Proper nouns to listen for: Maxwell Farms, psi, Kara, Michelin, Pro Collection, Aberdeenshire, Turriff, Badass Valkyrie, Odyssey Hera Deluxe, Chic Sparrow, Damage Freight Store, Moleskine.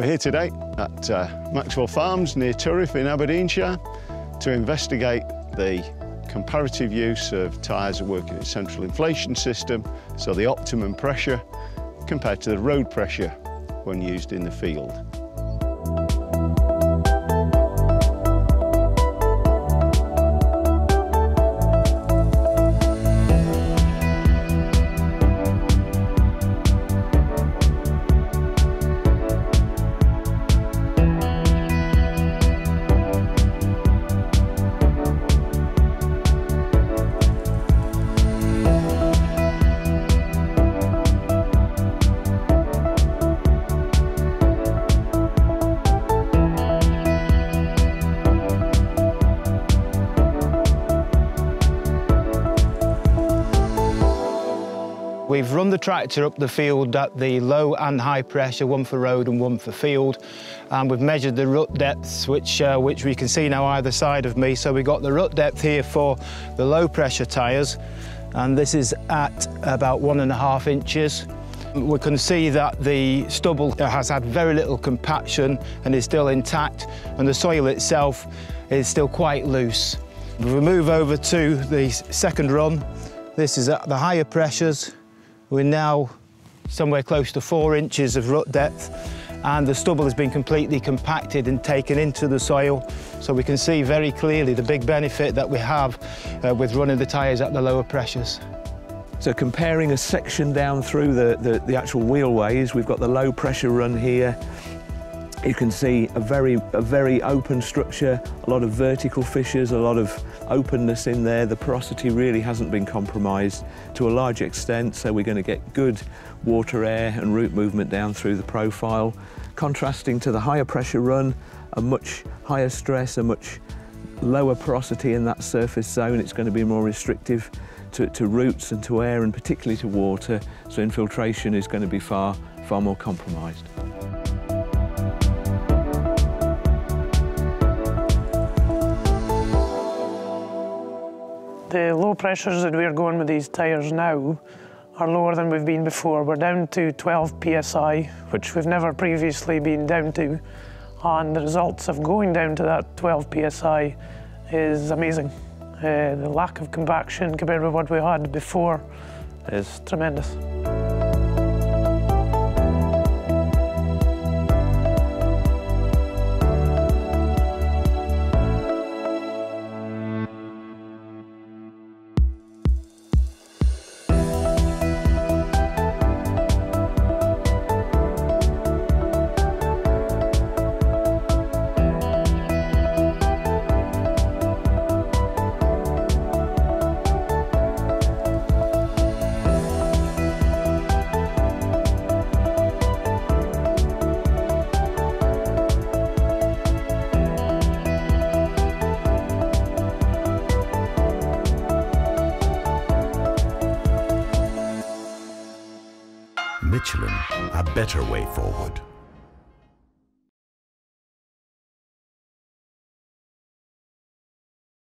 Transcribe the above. We're here today at Maxwell Farms near Turriff in Aberdeenshire to investigate the comparative use of tyres working in central inflation system, so the optimum pressure compared to the road pressure when used in the field. We've run the tractor up the field at the low and high pressure, one for road and one for field, and we've measured the rut depths, which we can see now either side of me. So we've got the rut depth here for the low pressure tyres, and this is at about 1.5 inches. We can see that the stubble has had very little compaction and is still intact, and the soil itself is still quite loose. If we move over to the second run, this is at the higher pressures. We're now somewhere close to 4 inches of rut depth, and the stubble has been completely compacted and taken into the soil. So we can see very clearly the big benefit that we have with running the tyres at the lower pressures. So comparing a section down through the actual wheelways, we've got the low pressure run here. You can see a very open structure, a lot of vertical fissures, a lot of openness in there. The porosity really hasn't been compromised to a large extent, so we're going to get good water, air and root movement down through the profile. Contrasting to the higher pressure run, a much higher stress, a much lower porosity in that surface zone. It's going to be more restrictive to roots and to air, and particularly to water, so infiltration is going to be far more compromised. The low pressures that we're going with these tyres now are lower than we've been before. We're down to 12 psi, which we've never previously been down to, and the results of going down to that 12 psi is amazing. The lack of compaction compared with what we had before is tremendous. Michelin, a better way forward.